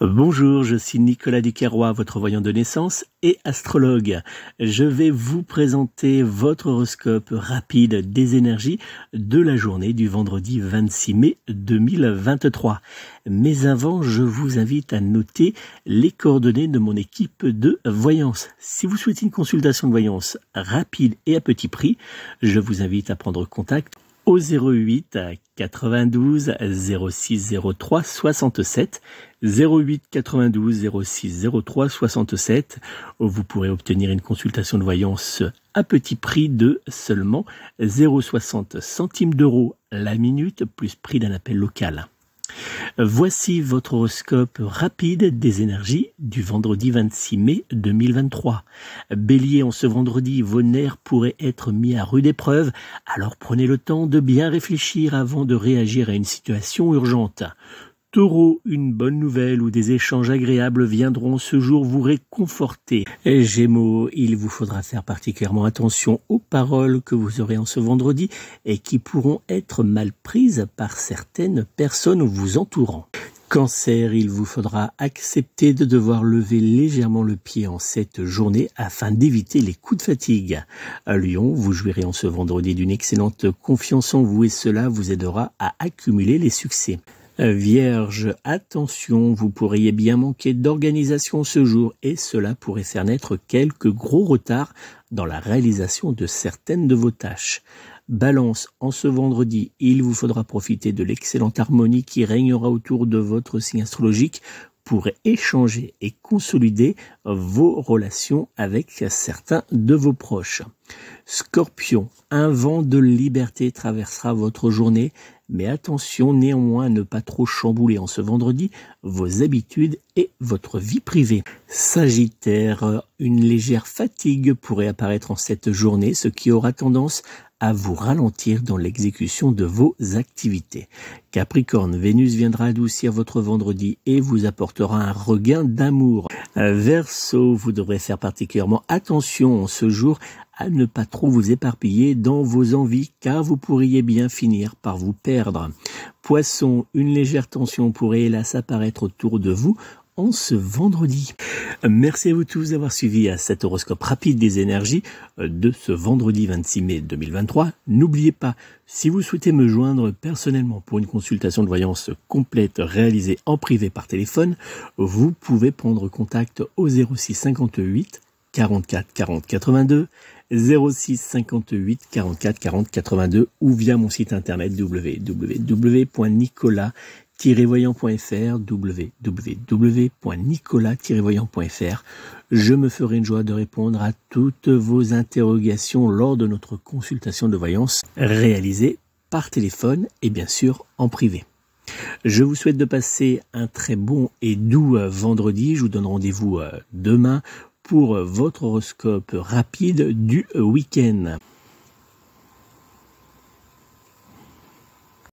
Bonjour, je suis Nicolas Duquerroy, votre voyant de naissance et astrologue. Je vais vous présenter votre horoscope rapide des énergies de la journée du vendredi 26 mai 2023. Mais avant, je vous invite à noter les coordonnées de mon équipe de voyance. Si vous souhaitez une consultation de voyance rapide et à petit prix, je vous invite à prendre contact au 08 92 06 03 67, 08 92 06 03 67. Vous pourrez obtenir une consultation de voyance à petit prix de seulement 0,60 centimes d'euros la minute, plus prix d'un appel local. Voici votre horoscope rapide des énergies du vendredi 26 mai 2023. Bélier, en ce vendredi, vos nerfs pourraient être mis à rude épreuve, alors prenez le temps de bien réfléchir avant de réagir à une situation urgente. Taureau, une bonne nouvelle ou des échanges agréables viendront ce jour vous réconforter. Et Gémeaux, il vous faudra faire particulièrement attention aux paroles que vous aurez en ce vendredi et qui pourront être mal prises par certaines personnes vous entourant. Cancer, il vous faudra accepter de devoir lever légèrement le pied en cette journée afin d'éviter les coups de fatigue. À Lion, vous jouirez en ce vendredi d'une excellente confiance en vous et cela vous aidera à accumuler les succès. Vierge, attention, vous pourriez bien manquer d'organisation ce jour et cela pourrait faire naître quelques gros retards dans la réalisation de certaines de vos tâches. Balance, en ce vendredi, il vous faudra profiter de l'excellente harmonie qui régnera autour de votre signe astrologique pour échanger et consolider vos relations avec certains de vos proches. Scorpion, un vent de liberté traversera votre journée, mais attention néanmoins à ne pas trop chambouler en ce vendredi vos habitudes et votre vie privée. Sagittaire, une légère fatigue pourrait apparaître en cette journée, ce qui aura tendance à vous ralentir dans l'exécution de vos activités. Capricorne, Vénus viendra adoucir votre vendredi et vous apportera un regain d'amour. Verseau, vous devrez faire particulièrement attention en ce jour à ne pas trop vous éparpiller dans vos envies car vous pourriez bien finir par vous perdre. Poisson, une légère tension pourrait hélas apparaître autour de vous en ce vendredi. Merci à vous tous d'avoir suivi cet horoscope rapide des énergies de ce vendredi 26 mai 2023. N'oubliez pas, si vous souhaitez me joindre personnellement pour une consultation de voyance complète réalisée en privé par téléphone, vous pouvez prendre contact au 06 58 44 40 82, 06 58 44 40 82 ou via mon site internet www.nicolas-voyant.fr, www.nicolas-voyant.fr. Je me ferai une joie de répondre à toutes vos interrogations lors de notre consultation de voyance réalisée par téléphone et bien sûr en privé. Je vous souhaite de passer un très bon et doux vendredi. Je vous donne rendez-vous demain pour votre horoscope rapide du week-end.